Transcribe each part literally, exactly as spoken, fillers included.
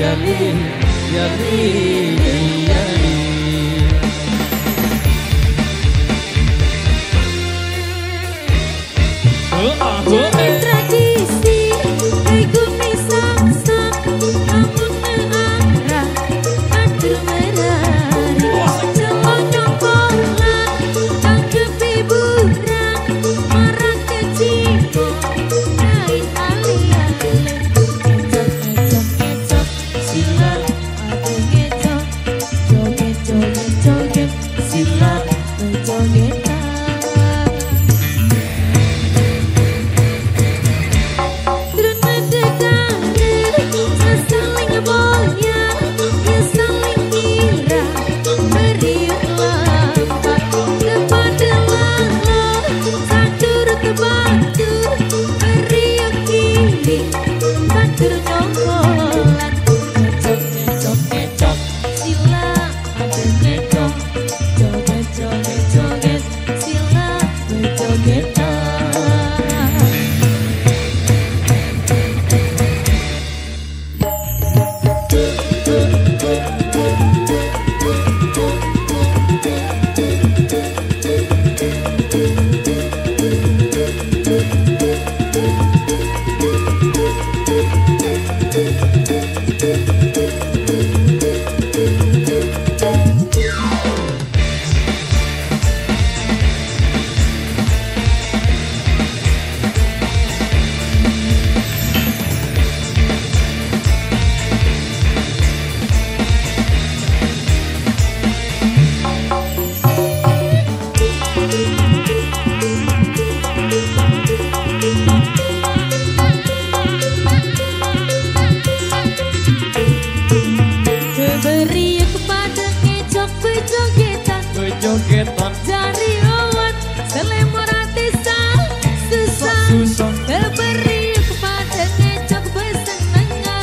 yamin, yamin, yamin. Jangan tradisi, agumi sang-sang, amun ngearah, adur merari. Celonyong polang, tangkep hiburan, marah kecibung, kain alian. Ecok, ecok, ecok, silat, aku ngecok. Joget, joget, joget, silat, ngejoget. Jogetan dari awan selemo ratisan susah susah terberi kepada ngecok bersenangan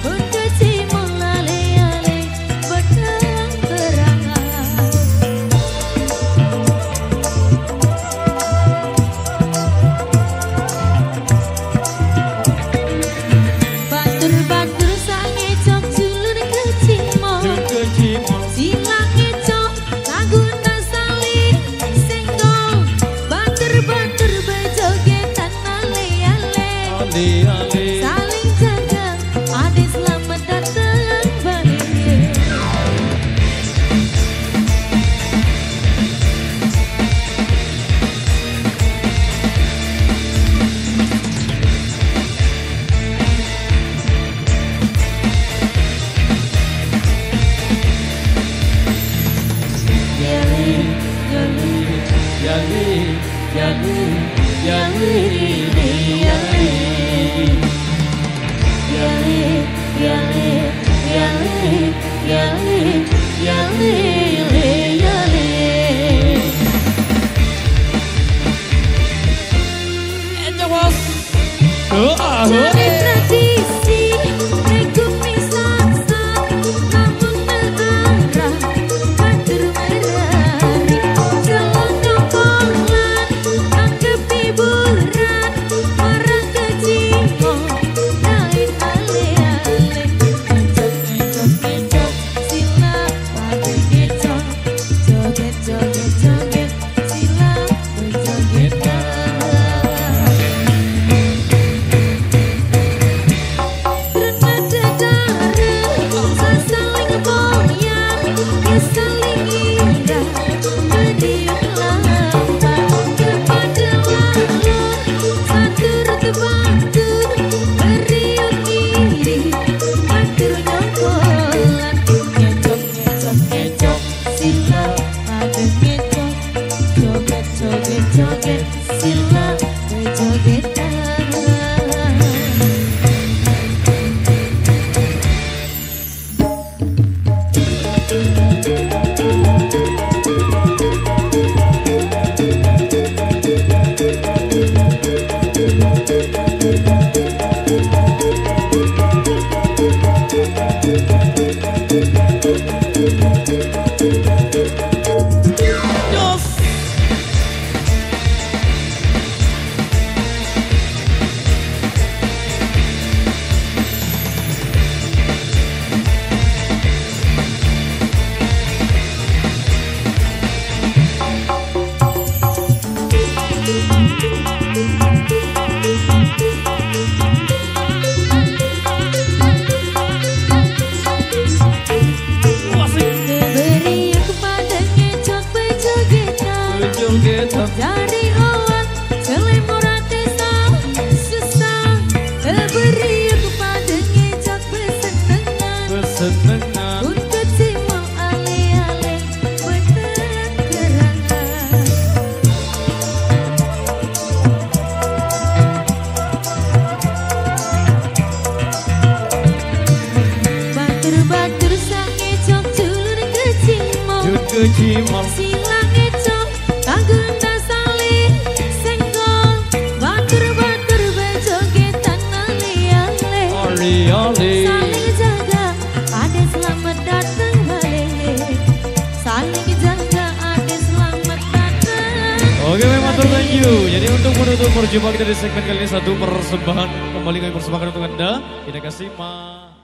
berkeci mulale-ale berterang-terangan. Batur-batur sang ngecok julur kecimol kecimol silang saling jaga, adik selamat datang bahagia. Yamin, yamin, yamin, yamin, yamin, yamin. Yamin, yamin, yamin, yamin, yamin, yamin. Eja was, doa doa. Dari awal selimur hati susah, terberi kepada ngejak bersenengan, untuk timur alih-alih berkerangan. Batur-batur sang ngejak dulur kecimol, kecimol silang ngejak tanggung. Saling jaga, ada selamat datang balik. Saling jaga, ada selamat datang. Oke, memang thank you. Jadi untuk menutup perjumpaan kita di segmen kali ini, satu persembahan kembali kami persembahkan untuk Anda. Kita kasih ma.